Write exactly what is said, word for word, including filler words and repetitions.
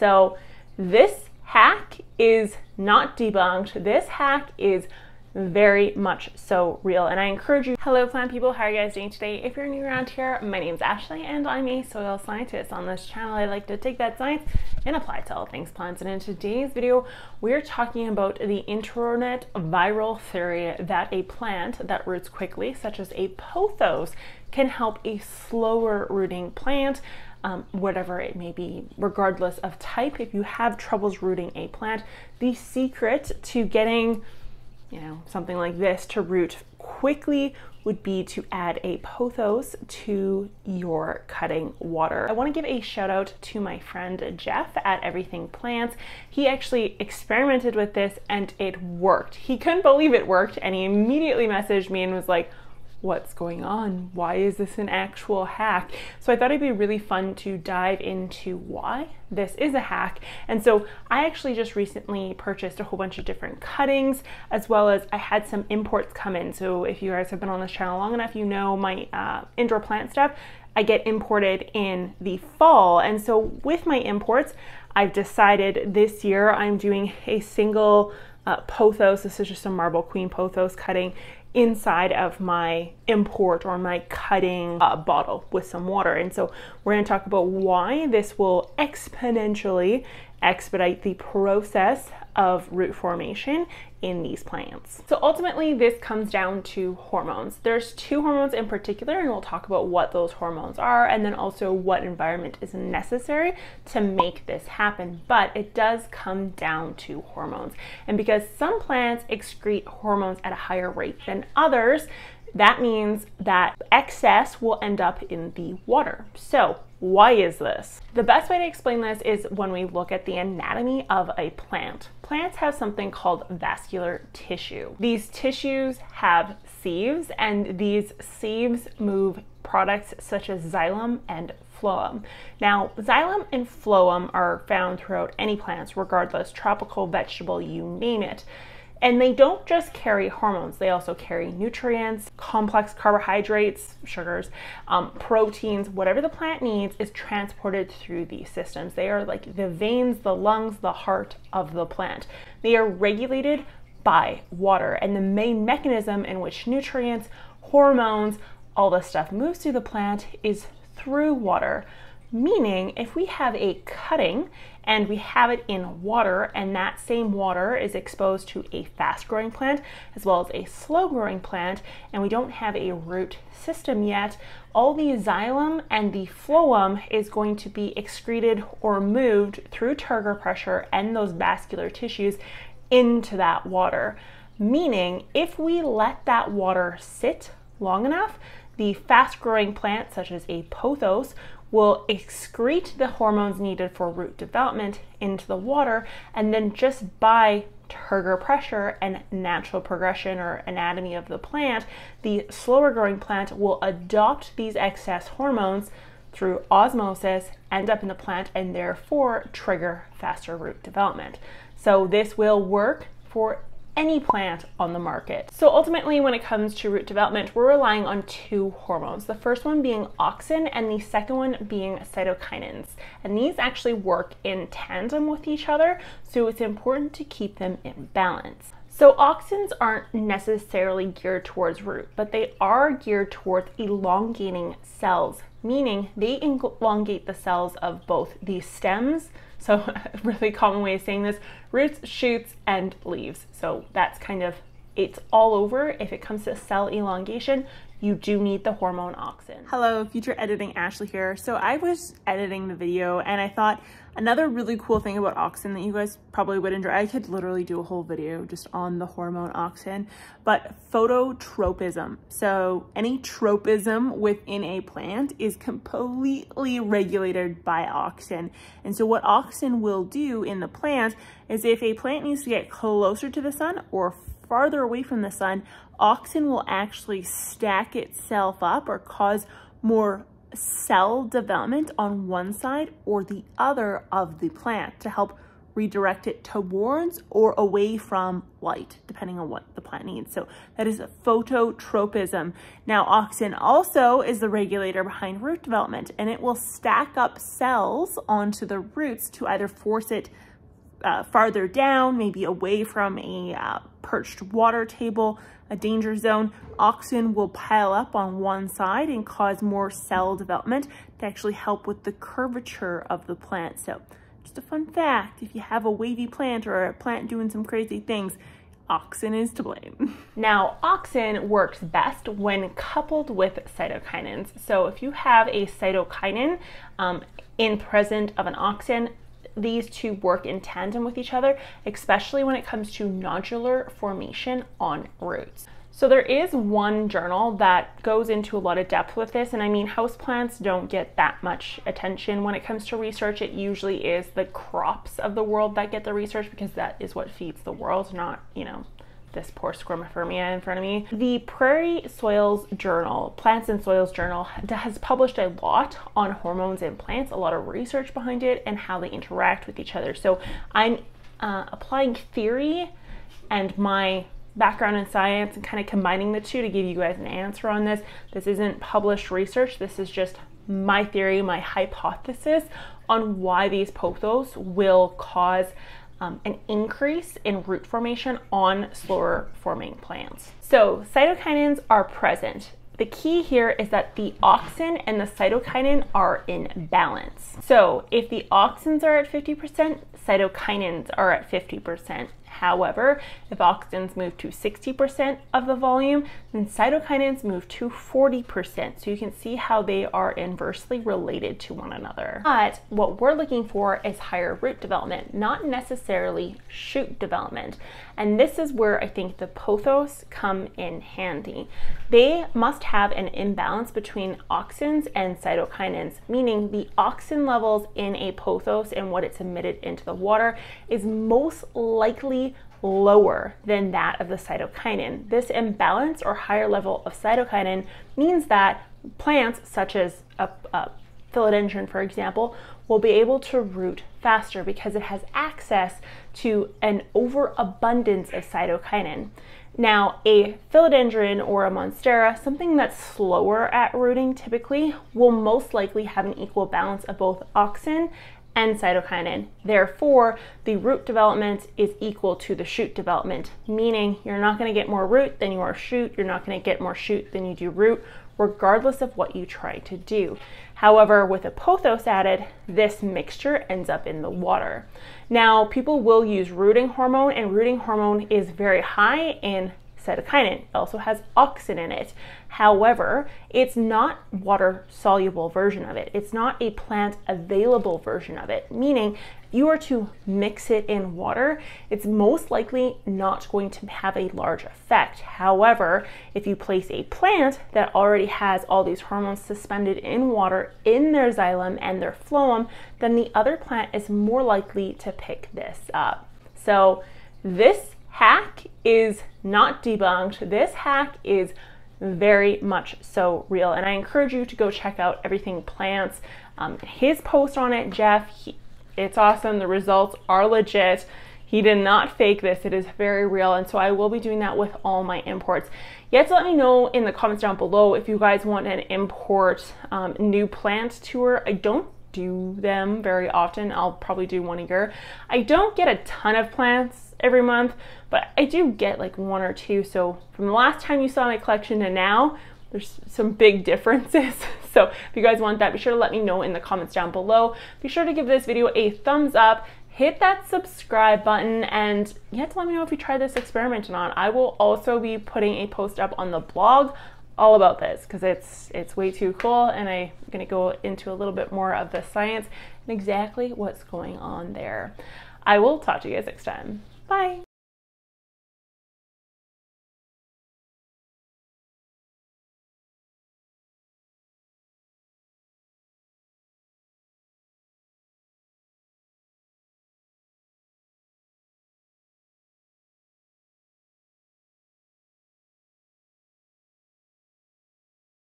So this hack is not debunked. This hack is very much so real, and I encourage you. Hello plant people, how are you guys doing today? If you're new around here, my name's Ashley and I'm a soil scientist. On this channel, I like to take that science and apply it to all things plants, and in today's video we're talking about the internet viral theory that a plant that roots quickly, such as a pothos, can help a slower rooting plant, Um, whatever it may be, regardless of type. If you have troubles rooting a plant, the secret to getting, you know, something like this to root quickly would be to add a pothos to your cutting water. I want to give a shout out to my friend Jeff at Everything Plants. He actually experimented with this and it worked. He couldn't believe it worked, and he immediately messaged me and was like, what's going on? Why is this an actual hack? So I thought it'd be really fun to dive into why this is a hack. And so I actually just recently purchased a whole bunch of different cuttings, as well as I had some imports come in. So if you guys have been on this channel long enough, you know my uh, indoor plant stuff, I get imported in the fall. And so with my imports, I've decided this year I'm doing a single uh, pothos. This is just a marble queen pothos cutting inside of my import or my cutting uh, bottle with some water. And so we're going to talk about why this will exponentially expedite the process of root formation in these plants. So ultimately this comes down to hormones. There's two hormones in particular, and we'll talk about what those hormones are and then also what environment is necessary to make this happen. But it does come down to hormones, and because some plants excrete hormones at a higher rate than others, that means that excess will end up in the water. So why is this? The best way to explain this is when we look at the anatomy of a plant. Plants have something called vascular tissue. These tissues have sieves, and these sieves move products such as xylem and phloem. Now, xylem and phloem are found throughout any plants, regardless, tropical, vegetable, you name it. And they don't just carry hormones, they also carry nutrients, complex carbohydrates, sugars, um, proteins. Whatever the plant needs is transported through these systems. They are like the veins, the lungs, the heart of the plant. They are regulated by water, and the main mechanism in which nutrients, hormones, all this stuff moves through the plant is through water. Meaning, if we have a cutting and we have it in water, and that same water is exposed to a fast-growing plant as well as a slow-growing plant, and we don't have a root system yet, all the xylem and the phloem is going to be excreted or moved through turgor pressure and those vascular tissues into that water. Meaning, if we let that water sit long enough, the fast-growing plant, such as a pothos, will excrete the hormones needed for root development into the water, and then just by turgor pressure and natural progression or anatomy of the plant, the slower growing plant will adopt these excess hormones through osmosis, end up in the plant, and therefore trigger faster root development. So this will work for any plant on the market. So ultimately, when it comes to root development, we're relying on two hormones, the first one being auxin and the second one being cytokinins. And these actually work in tandem with each other, so it's important to keep them in balance. So auxins aren't necessarily geared towards root, but they are geared towards elongating cells, meaning they elongate the cells of both the stems, so a really common way of saying this, roots, shoots, and leaves. So that's kind of, it's all over. If it comes to cell elongation, you do need the hormone auxin. Hello, future editing Ashley here. So I was editing the video and I thought another really cool thing about auxin that you guys probably would enjoy, I could literally do a whole video just on the hormone auxin, but phototropism. So any tropism within a plant is completely regulated by auxin. And so what auxin will do in the plant is if a plant needs to get closer to the sun or farther away from the sun, auxin will actually stack itself up or cause more cell development on one side or the other of the plant to help redirect it towards or away from light, depending on what the plant needs. So that is phototropism. Now, auxin also is the regulator behind root development, and it will stack up cells onto the roots to either force it uh, farther down, maybe away from a uh, perched water table, a danger zone. Auxin will pile up on one side and cause more cell development to actually help with the curvature of the plant. So just a fun fact, if you have a wavy plant or a plant doing some crazy things, auxin is to blame. Now, auxin works best when coupled with cytokinins. So if you have a cytokinin um, in presence of an auxin, these two work in tandem with each other, especially when it comes to nodular formation on roots. So there is one journal that goes into a lot of depth with this, and I mean, houseplants don't get that much attention when it comes to research. It usually is the crops of the world that get the research, because that is what feeds the world, not, you know, this poor squamophermia in front of me. The Prairie Soils Journal, Plants and Soils Journal, has published a lot on hormones in plants, a lot of research behind it and how they interact with each other. So I'm uh, applying theory and my background in science and kind of combining the two to give you guys an answer on this. This isn't published research. This is just my theory, my hypothesis on why these pothos will cause Um, an increase in root formation on slower forming plants. So cytokinins are present. The key here is that the auxin and the cytokinin are in balance. So if the auxins are at fifty percent, cytokinins are at fifty percent. However, if auxins move to sixty percent of the volume, then cytokinins move to forty percent. So you can see how they are inversely related to one another. But what we're looking for is higher root development, not necessarily shoot development. And this is where I think the pothos come in handy. They must have an imbalance between auxins and cytokinins, meaning the auxin levels in a pothos and what it's emitted into the water is most likely lower than that of the cytokinin. This imbalance or higher level of cytokinin means that plants such as a, a philodendron, for example, will be able to root faster because it has access to an overabundance of cytokinin. Now, a philodendron or a monstera, something that's slower at rooting typically, will most likely have an equal balance of both auxin and cytokinin. Therefore, the root development is equal to the shoot development, meaning you're not going to get more root than you are shoot, you're not going to get more shoot than you do root, regardless of what you try to do. However, with a pothos added, this mixture ends up in the water. Now, people will use rooting hormone, and rooting hormone is very high in cytokinin. It also has auxin in it. However, it's not water soluble version of it. It's not a plant available version of it, meaning you are to mix it in water. It's most likely not going to have a large effect. However, if you place a plant that already has all these hormones suspended in water in their xylem and their phloem, then the other plant is more likely to pick this up. So this hack is not debunked. This hack is very much so real, and I encourage you to go check out Everything Plants, um, his post on it, Jeff. He, it's awesome. The results are legit. He did not fake this. It is very real, and so I will be doing that with all my imports. You have to let me know in the comments down below if you guys want an import um, new plant tour. I don't do them very often. I'll probably do one a year. I don't get a ton of plants every month, but I do get like one or two. So from the last time you saw my collection to now, there's some big differences. So if you guys want that, be sure to let me know in the comments down below. Be sure to give this video a thumbs up, hit that subscribe button, and you have to let me know if you try this experiment or not. I will also be putting a post up on the blog all about this, because it's it's way too cool, and I'm gonna go into a little bit more of the science and exactly what's going on there. I will talk to you guys next time. Bye.